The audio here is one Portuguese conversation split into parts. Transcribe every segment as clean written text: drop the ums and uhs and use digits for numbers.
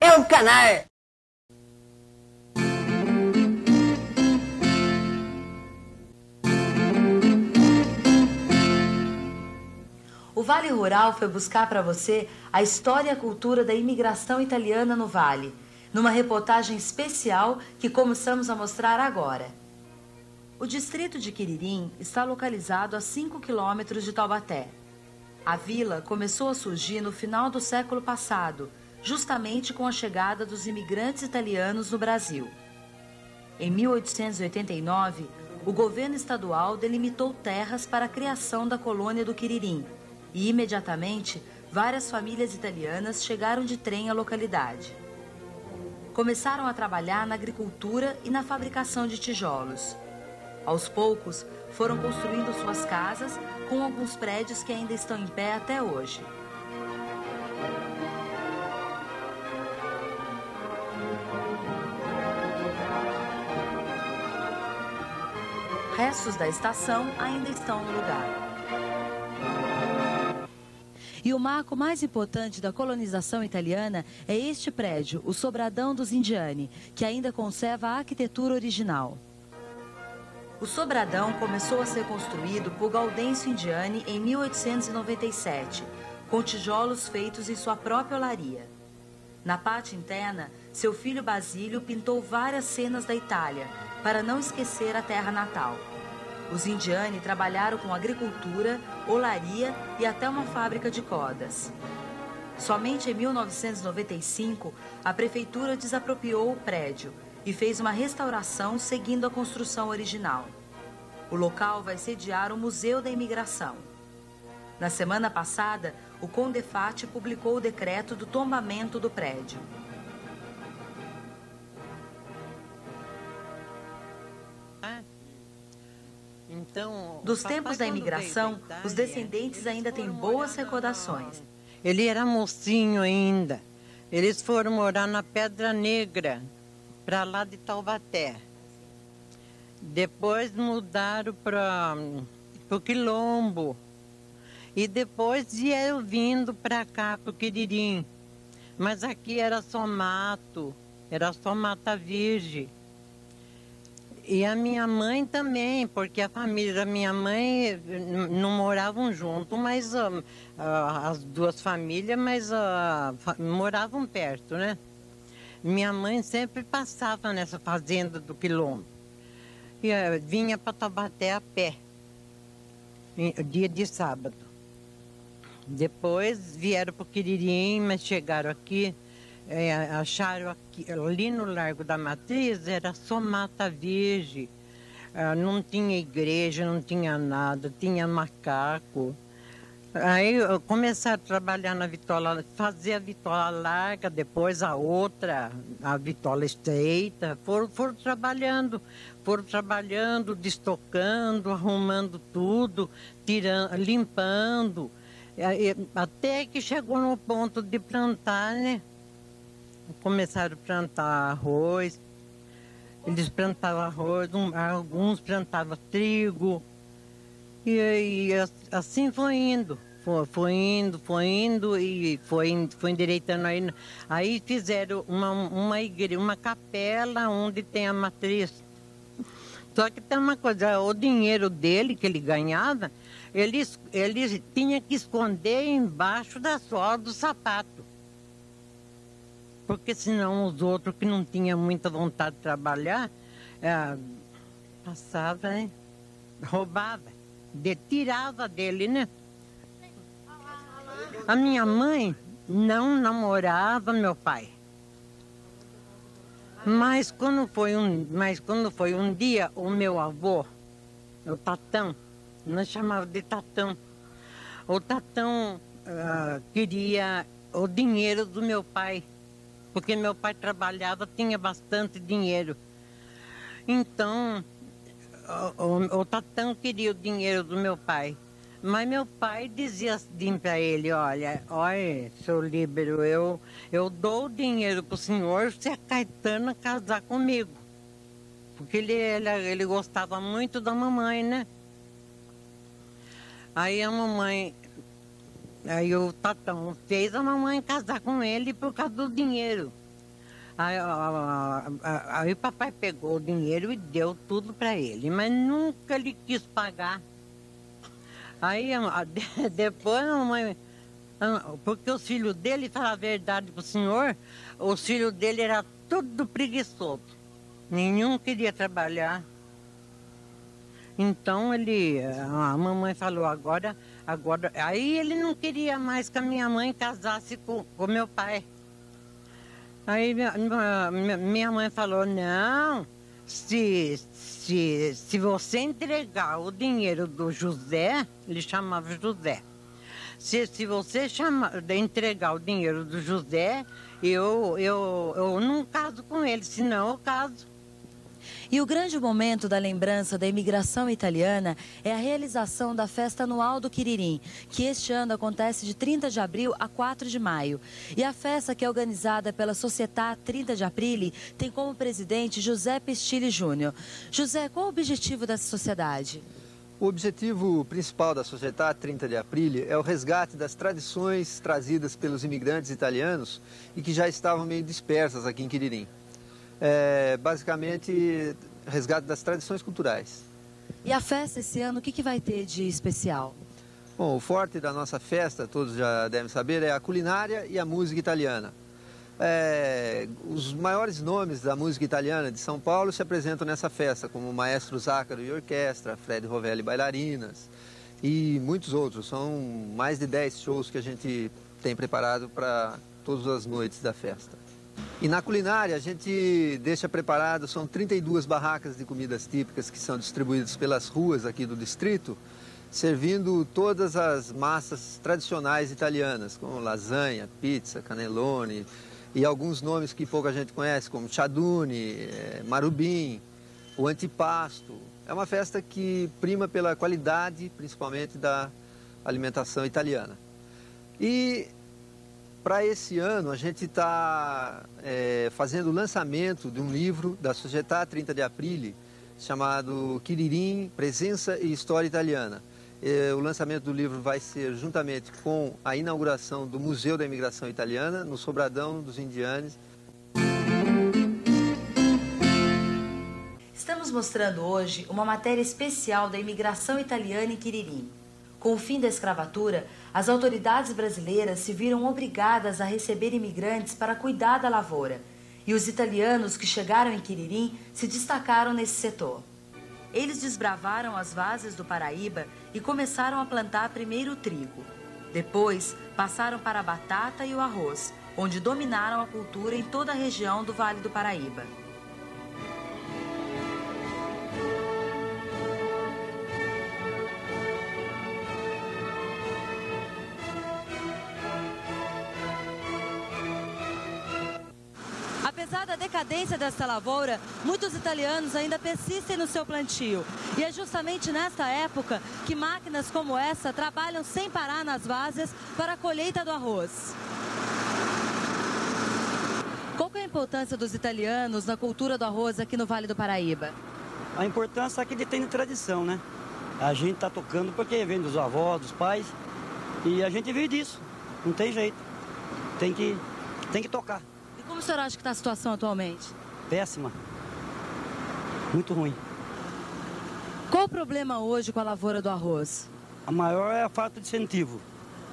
É um canalha! O Vale Rural foi buscar para você a história e a cultura da imigração italiana no Vale, numa reportagem especial que começamos a mostrar agora. O distrito de Quiririm está localizado a 5 quilômetros de Taubaté. A vila começou a surgir no final do século passado, justamente com a chegada dos imigrantes italianos no Brasil. Em 1889, o governo estadual delimitou terras para a criação da colônia do Quiririm. E, imediatamente, várias famílias italianas chegaram de trem à localidade. Começaram a trabalhar na agricultura e na fabricação de tijolos. Aos poucos, foram construindo suas casas, com alguns prédios que ainda estão em pé até hoje. Restos da estação ainda estão no lugar. E o marco mais importante da colonização italiana é este prédio, o Sobradão dos Indiani, que ainda conserva a arquitetura original. O Sobradão começou a ser construído por Gaudêncio Indiani em 1897, com tijolos feitos em sua própria olaria. Na parte interna, seu filho Basílio pintou várias cenas da Itália, para não esquecer a terra natal. Os Indiani trabalharam com agricultura, olaria e até uma fábrica de cordas. Somente em 1995, a prefeitura desapropriou o prédio e fez uma restauração seguindo a construção original. O local vai sediar o Museu da Imigração. Na semana passada, o Condefati publicou o decreto do tombamento do prédio. Dos tempos da imigração, os descendentes ainda têm boas recordações. Ele era mocinho ainda. Eles foram morar na Pedra Negra, para lá de Taubaté. Depois mudaram para o Quilombo. E depois vieram vindo para cá, para o Quiririm. Mas aqui era só mato, era só mata virgem. E a minha mãe também, porque a família da minha mãe não moravam junto, mas as duas famílias, mas moravam perto, né? Minha mãe sempre passava nessa fazenda do Quilombo. E vinha para Taubaté a pé, dia de sábado. Depois vieram para o Quiririm, mas chegaram aqui. Acharam aqui, ali no Largo da Matriz, era só mata virgem, não tinha igreja, não tinha nada, tinha macaco. Aí começaram a trabalhar na vitola, fazer a vitola larga, depois a outra, a vitola estreita. Foram trabalhando, destocando, arrumando tudo, tirando, limpando, até que chegou no ponto de plantar, né? Começaram a plantar arroz, eles plantavam arroz, alguns plantavam trigo, e assim foi indo, e foi endireitando. Aí fizeram uma igreja, uma capela onde tem a matriz. Só que tem uma coisa, o dinheiro dele que ele ganhava, ele tinha que esconder embaixo da sola do sapato. Porque senão os outros que não tinham muita vontade de trabalhar, passava, né? Roubava, tirava dele, né? A minha mãe não namorava meu pai. Mas quando foi um dia, o meu avô, o Tatão, nós chamávamos de Tatão, o Tatão queria o dinheiro do meu pai. Porque meu pai trabalhava, tinha bastante dinheiro. Então, o Tatão queria o dinheiro do meu pai. Mas meu pai dizia assim para ele, olha, seu Líbero, eu dou o dinheiro para o senhor se a Caetana casar comigo. Porque ele gostava muito da mamãe, né? Aí a mamãe Aí o Tatão fez a mamãe casar com ele por causa do dinheiro. Aí o papai pegou o dinheiro e deu tudo para ele, mas nunca lhe quis pagar. Aí depois a mamãe... Porque os filhos dele, falar a verdade pro senhor, os filhos dele era tudo preguiçoso. Nenhum queria trabalhar. Então ele, a mamãe falou, agora... Aí ele não queria mais que a minha mãe casasse com meu pai. Aí minha mãe falou, não, se você entregar o dinheiro do José, ele chamava José, se você entregar o dinheiro do José, eu não caso com ele, senão eu caso. E o grande momento da lembrança da imigração italiana é a realização da festa anual do Quiririm, que este ano acontece de 30 de abril a 4 de maio. E a festa, que é organizada pela Società 30 de Aprile, tem como presidente José Pestilli Júnior. José, qual o objetivo dessa sociedade? O objetivo principal da Società 30 de Aprile é o resgate das tradições trazidas pelos imigrantes italianos e que já estavam meio dispersas aqui em Quiririm. Basicamente, resgate das tradições culturais. E a festa esse ano, o que vai ter de especial? Bom, o forte da nossa festa, todos já devem saber, é a culinária e a música italiana. Os maiores nomes da música italiana de São Paulo se apresentam nessa festa, como o Maestro Zácaro e Orquestra, Fred Rovelli Bailarinas e muitos outros. São mais de 10 shows que a gente tem preparado para todas as noites da festa. E na culinária a gente deixa preparado, são 32 barracas de comidas típicas que são distribuídas pelas ruas aqui do distrito, servindo todas as massas tradicionais italianas, como lasanha, pizza, cannelloni e alguns nomes que pouca gente conhece, como chadune, marubim, o antipasto. É uma festa que prima pela qualidade, principalmente da alimentação italiana. E... para esse ano, a gente está fazendo o lançamento de um livro da Società 30 de Aprile, chamado Quiririm, Presença e História Italiana. O lançamento do livro vai ser juntamente com a inauguração do Museu da Imigração Italiana, no Sobradão dos Indianes. Estamos mostrando hoje uma matéria especial da imigração italiana em Quiririm. Com o fim da escravatura, as autoridades brasileiras se viram obrigadas a receber imigrantes para cuidar da lavoura. E os italianos que chegaram em Quiririm se destacaram nesse setor. Eles desbravaram as vazes do Paraíba e começaram a plantar primeiro o trigo. Depois, passaram para a batata e o arroz, onde dominaram a cultura em toda a região do Vale do Paraíba. Apesar da decadência desta lavoura, muitos italianos ainda persistem no seu plantio. E é justamente nesta época que máquinas como essa trabalham sem parar nas vazes para a colheita do arroz. Qual é a importância dos italianos na cultura do arroz aqui no Vale do Paraíba? A importância é que ele tem de tradição, né? A gente está tocando porque vem dos avós, dos pais, e a gente vive disso. Não tem jeito. Tem que tocar. Como o senhor acha que está a situação atualmente? Péssima. Muito ruim. Qual o problema hoje com a lavoura do arroz? A maior é a falta de incentivo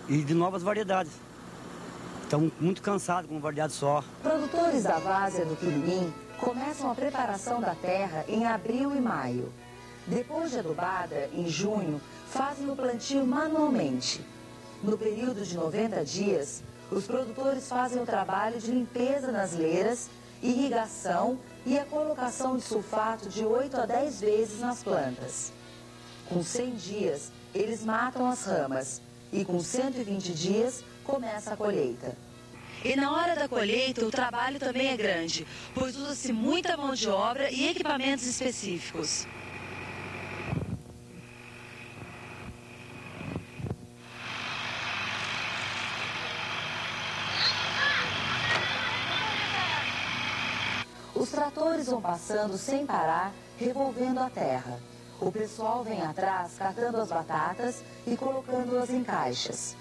e de novas variedades. Estamos muito cansados com uma variedade só. Produtores da várzea do Quiririm começam a preparação da terra em abril e maio. Depois de adubada, em junho, fazem o plantio manualmente. No período de 90 dias... os produtores fazem o trabalho de limpeza nas leiras, irrigação e a colocação de sulfato de 8 a 10 vezes nas plantas. Com 100 dias, eles matam as ramas e com 120 dias, começa a colheita. E na hora da colheita, o trabalho também é grande, pois usa-se muita mão de obra e equipamentos específicos. Os tratores vão passando sem parar, revolvendo a terra. O pessoal vem atrás, catando as batatas e colocando-as em caixas.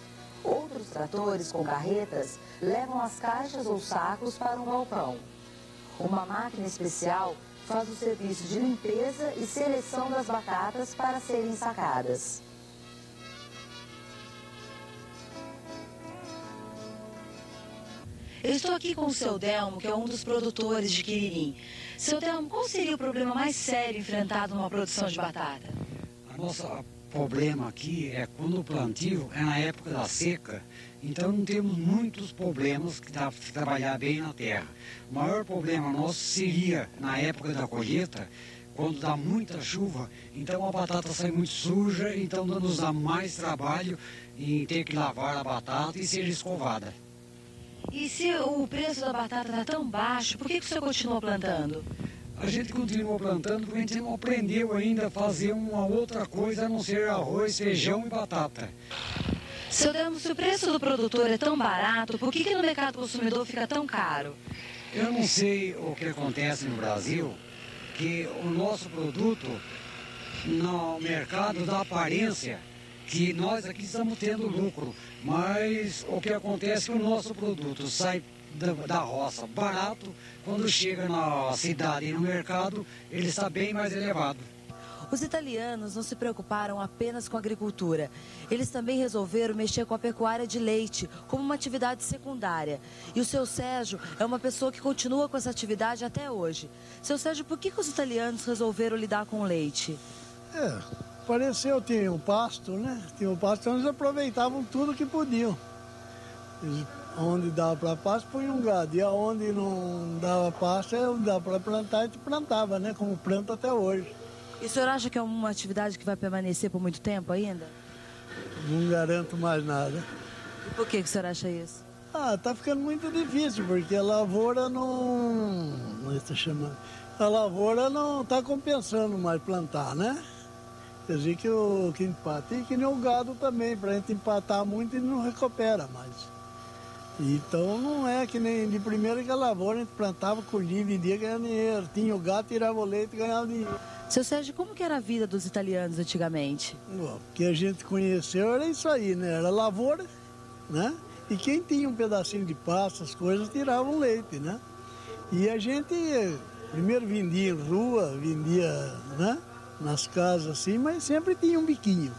Outros tratores com carretas levam as caixas ou sacos para um galpão. Uma máquina especial faz o serviço de limpeza e seleção das batatas para serem sacadas. Eu estou aqui com o seu Delmo, que é um dos produtores de Quiririm. Seu Delmo, qual seria o problema mais sério enfrentado numa produção de batata? O problema aqui é quando o plantio é na época da seca, então não temos muitos problemas que dá para trabalhar bem na terra. O maior problema nosso seria na época da colheita, quando dá muita chuva, então a batata sai muito suja, então nos dá mais trabalho em ter que lavar a batata e ser escovada. E se o preço da batata está tão baixo, por que você continua plantando? A gente continua plantando porque a gente não aprendeu ainda a fazer uma outra coisa a não ser arroz, feijão e batata. Seu Delmo, se o preço do produtor é tão barato, por que no mercado consumidor fica tão caro? Eu não sei o que acontece no Brasil, que o nosso produto no mercado da aparência, que nós aqui estamos tendo lucro, mas o que acontece é que o nosso produto sai da roça barato, quando chega na cidade e no mercado, ele está bem mais elevado. Os italianos não se preocuparam apenas com a agricultura. Eles também resolveram mexer com a pecuária de leite, como uma atividade secundária. E o seu Sérgio é uma pessoa que continua com essa atividade até hoje. Seu Sérgio, por que os italianos resolveram lidar com o leite? Pareceu, tinha um pasto, né? Tinha um pasto, então eles aproveitavam tudo que podiam. Onde dava para pasto, põe um gado. E onde não dava pasto, dava para plantar, a gente plantava, né? Como planta até hoje. E o senhor acha que é uma atividade que vai permanecer por muito tempo ainda? Não garanto mais nada. E por que o senhor acha isso? Tá ficando muito difícil, porque a lavoura não... A lavoura não tá compensando mais plantar, né? Quer dizer que o que empata, e que nem o gado também, para a gente empatar muito, ele não recupera mais. Então não é que nem de primeira que a lavoura, a gente plantava, colhia, vendia, ganhava dinheiro. Tinha o gato, tirava o leite e ganhava dinheiro. Seu Sérgio, como que era a vida dos italianos antigamente? Bom, o que a gente conheceu era isso aí, né? Era lavoura, né? E quem tinha um pedacinho de pasto, as coisas, tirava o leite, né? E a gente primeiro vendia em rua, vendia, né? Nas casas assim, mas sempre tinha um biquinho.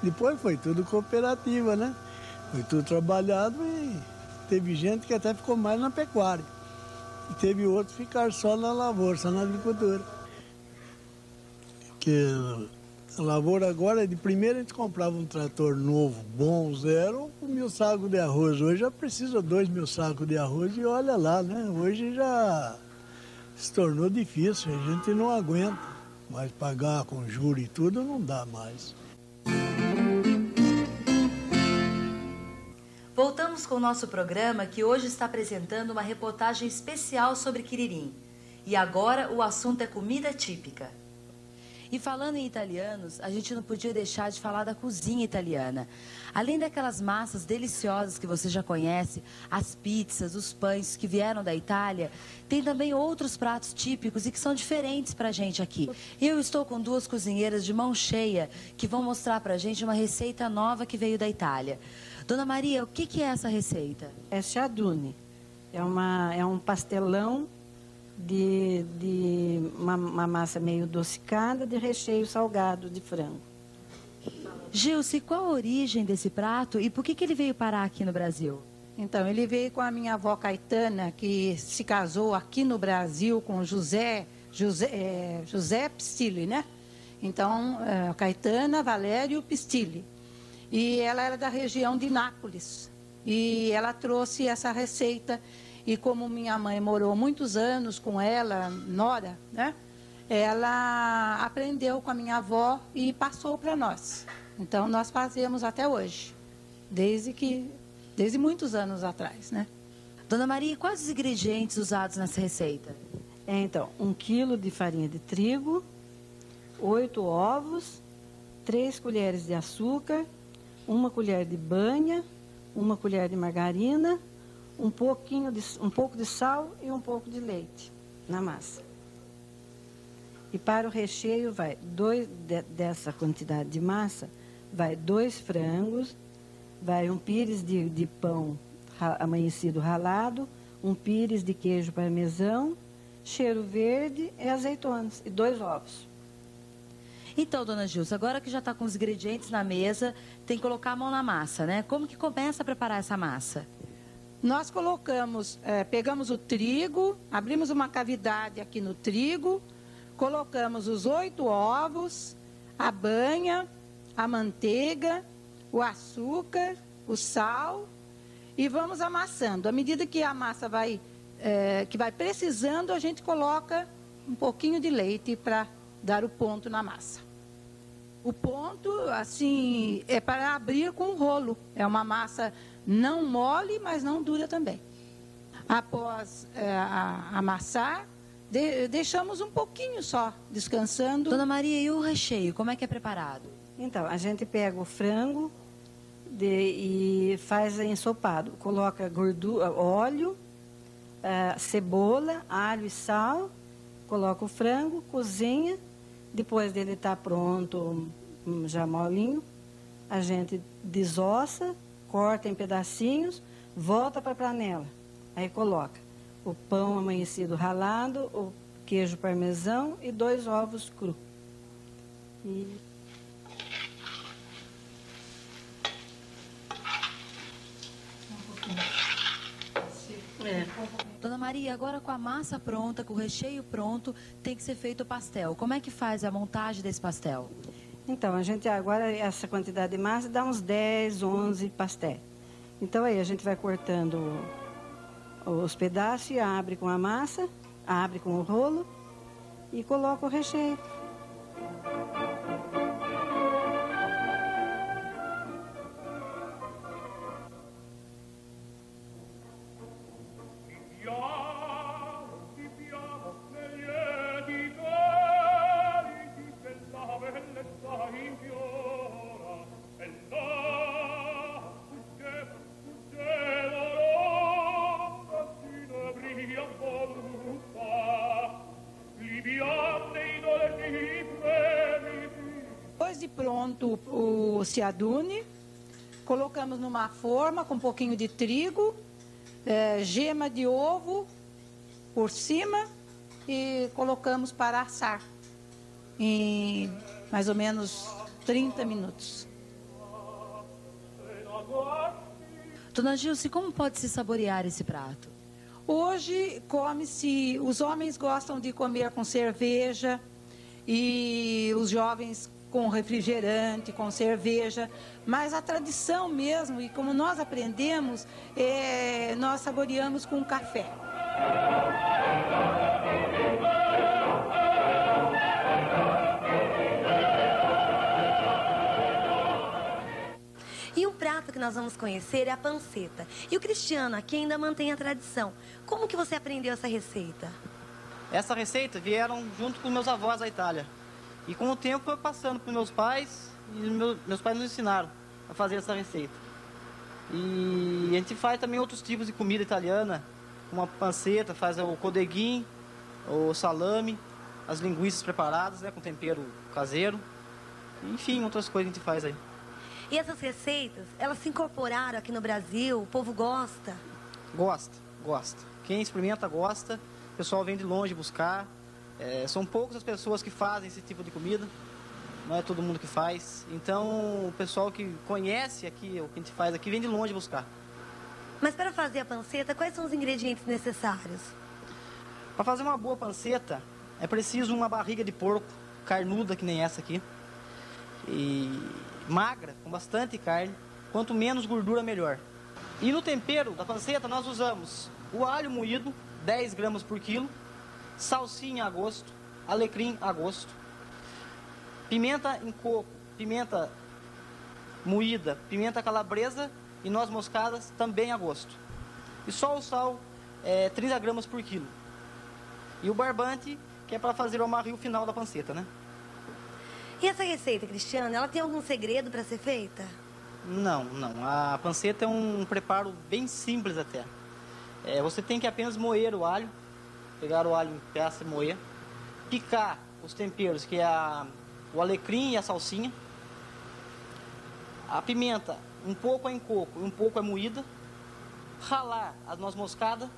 Depois foi tudo cooperativa, né? Foi tudo trabalhado e... Teve gente que até ficou mais na pecuária. E teve outros que ficaram só na lavoura, só na agricultura. Porque a lavoura agora, de primeira a gente comprava um trator novo, bom, zero, 1.000 sacos de arroz. Hoje já precisa 2.000 sacos de arroz e olha lá, né? Hoje já se tornou difícil, a gente não aguenta. Mas pagar com juros e tudo não dá mais. Voltamos com o nosso programa, que hoje está apresentando uma reportagem especial sobre Quiririm. E agora o assunto é comida típica. E falando em italianos, a gente não podia deixar de falar da cozinha italiana. Além daquelas massas deliciosas que você já conhece, as pizzas, os pães que vieram da Itália, tem também outros pratos típicos e que são diferentes pra gente aqui. Eu estou com duas cozinheiras de mão cheia que vão mostrar pra gente uma receita nova que veio da Itália. Dona Maria, o que é essa receita? É chadune. É um pastelão de uma massa meio adocicada de recheio salgado de frango. Gilce, qual a origem desse prato e por que ele veio parar aqui no Brasil? Então, ele veio com a minha avó Caetana, que se casou aqui no Brasil com José Pestilli, né? Então, Caetana Valério Pistilli. E ela era da região de Nápoles. E ela trouxe essa receita. E como minha mãe morou muitos anos com ela, nora, né? Ela aprendeu com a minha avó e passou para nós. Então, nós fazemos até hoje. Desde muitos anos atrás, né? Dona Maria, quais os ingredientes usados nessa receita? Então, 1 quilo de farinha de trigo, 8 ovos... 3 colheres de açúcar, 1 colher de banha, 1 colher de margarina, um pouco de sal e um pouco de leite na massa. E para o recheio vai dessa quantidade de massa, vai 2 frangos, Vai um pires de pão amanhecido ralado, um pires de queijo parmesão, cheiro verde e azeitonas e 2 ovos. Então, dona Gilce, agora que já está com os ingredientes na mesa, tem que colocar a mão na massa, né? Como que começa a preparar essa massa? Nós colocamos, pegamos o trigo, abrimos uma cavidade aqui no trigo, colocamos os 8 ovos, a banha, a manteiga, o açúcar, o sal e vamos amassando. À medida que a massa vai, que vai precisando, a gente coloca um pouquinho de leite para dar o ponto na massa. O ponto, assim, é para abrir com o rolo. É uma massa não mole, mas não dura também. Após amassar, deixamos um pouquinho só, descansando. Dona Maria, e o recheio, como é que é preparado? Então, a gente pega o frango e faz ensopado. Coloca gordura, óleo, cebola, alho e sal. Coloca o frango, cozinha. Depois dele estar pronto, já molinho, a gente desossa, corta em pedacinhos, volta para a panela. Aí coloca o pão amanhecido ralado, o queijo parmesão e 2 ovos cru. Dona Maria, agora com a massa pronta, com o recheio pronto, tem que ser feito o pastel. Como é que faz a montagem desse pastel? Então, a gente agora, essa quantidade de massa dá uns 10, 11 pastéis. Então, aí a gente vai cortando os pedaços e abre com a massa, abre com o rolo e coloca o recheio. O seadune, colocamos numa forma com um pouquinho de trigo, gema de ovo por cima e colocamos para assar em mais ou menos 30 minutos. Dona Gilce, como pode se saborear esse prato? Hoje come-se, os homens gostam de comer com cerveja e os jovens com refrigerante, com cerveja, mas a tradição mesmo, e como nós aprendemos, nós saboreamos com café. E o prato que nós vamos conhecer é a panceta. E o Cristiano aqui ainda mantém a tradição. Como que você aprendeu essa receita? Essa receita vieram junto com meus avós da Itália. E com o tempo, eu passando para meus pais, e meus pais nos ensinaram a fazer essa receita. E a gente faz também outros tipos de comida italiana, como a panceta, faz o codeguinho, o salame, as linguiças preparadas, né, com tempero caseiro, enfim, outras coisas que a gente faz aí. E essas receitas, elas se incorporaram aqui no Brasil? O povo gosta? Gosta, gosta. Quem experimenta gosta, o pessoal vem de longe buscar. São poucas as pessoas que fazem esse tipo de comida, não é todo mundo que faz. Então, o pessoal que conhece aqui, o que a gente faz aqui, vem de longe buscar. Mas para fazer a panceta, quais são os ingredientes necessários? Para fazer uma boa panceta, é preciso uma barriga de porco, carnuda, que nem essa aqui. E magra, com bastante carne. Quanto menos gordura, melhor. E no tempero da panceta, nós usamos o alho moído, 10 gramas por quilo. Salsinha a gosto, alecrim a gosto, pimenta em coco, pimenta moída, pimenta calabresa e noz moscadas também a gosto. E só o sal, 30 gramas por quilo. E o barbante, que é para fazer o amarrio final da panceta, né? E essa receita, Cristiano, ela tem algum segredo para ser feita? Não, não. A panceta é um preparo bem simples até. Você tem que apenas moer o alho. Pegar o alho em peça e moer. Picar os temperos, que é o alecrim e a salsinha. A pimenta Um pouco é em coco, um pouco é moída. Ralar a noz moscada.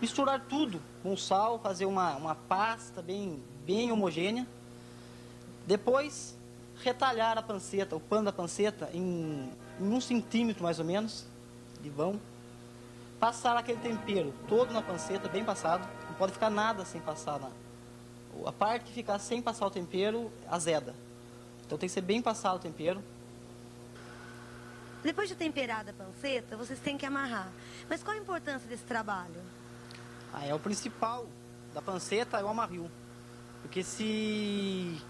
Misturar tudo com sal, fazer uma pasta bem homogênea. Depois, retalhar a panceta, o pano da panceta, em 1 centímetro mais ou menos, de vão. Passar aquele tempero todo na panceta, bem passado. Não pode ficar nada sem passar. A parte que ficar sem passar o tempero, azeda. Então tem que ser bem passado o tempero. Depois de temperada a panceta, vocês têm que amarrar. Mas qual a importância desse trabalho? Ah, é o principal da panceta, é o amarril. Porque se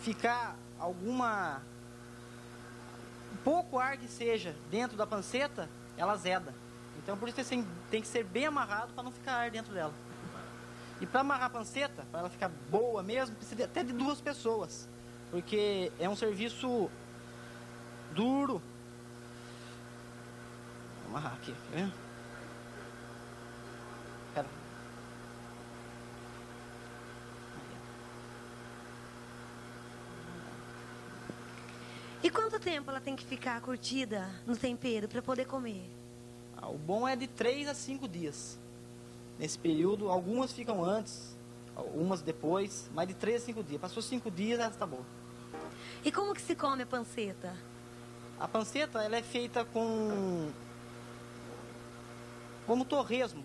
ficar alguma... pouco ar que seja dentro da panceta, ela azeda. Então por isso tem que ser bem amarrado para não ficar ar dentro dela. E para amarrar a panceta, para ela ficar boa mesmo, precisa até de 2 pessoas. Porque é um serviço duro. Vou amarrar aqui, tá vendo? Pera. E quanto tempo ela tem que ficar curtida no tempero para poder comer? Ah, o bom é de 3 a 5 dias. Nesse período, algumas ficam antes, algumas depois, mas de 3 a 5 dias. Passou 5 dias, ela está boa. E como que se come a panceta? A panceta, ela é feita com... como torresmo,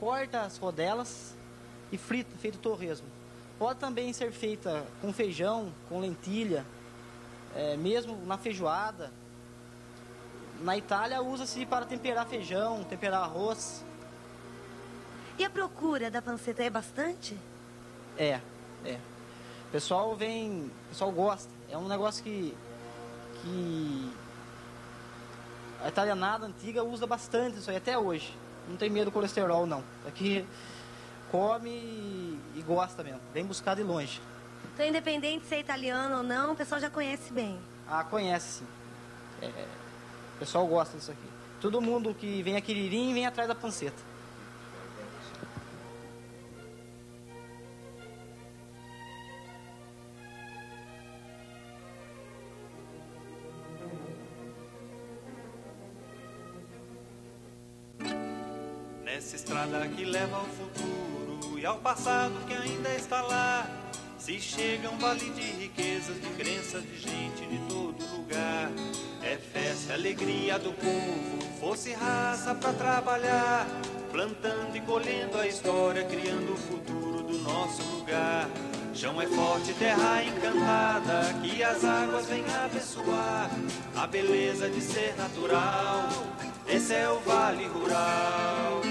corta as rodelas e frita, feito torresmo. Pode também ser feita com feijão, com lentilha, mesmo na feijoada. Na Itália usa-se para temperar feijão, temperar arroz. E a procura da panceta é bastante? É. O pessoal vem, o pessoal gosta. É um negócio que a italianada antiga usa bastante isso aí até hoje. Não tem medo do colesterol, não. Aqui come e gosta mesmo. Vem buscar de longe. Então, independente se é italiano ou não, o pessoal já conhece bem. Ah, conhece, sim. O pessoal gosta disso aqui. Todo mundo que vem a Quiririm vem atrás da panceta. Nessa estrada que leva ao futuro e ao passado que ainda está lá, se chega um vale de riquezas, de crenças, de gente de todo lugar. É festa, é alegria do povo, força e raça pra trabalhar, plantando e colhendo a história, criando o futuro do nosso lugar. Chão é forte, terra encantada, que as águas vêm abençoar, a beleza de ser natural, esse é o vale rural.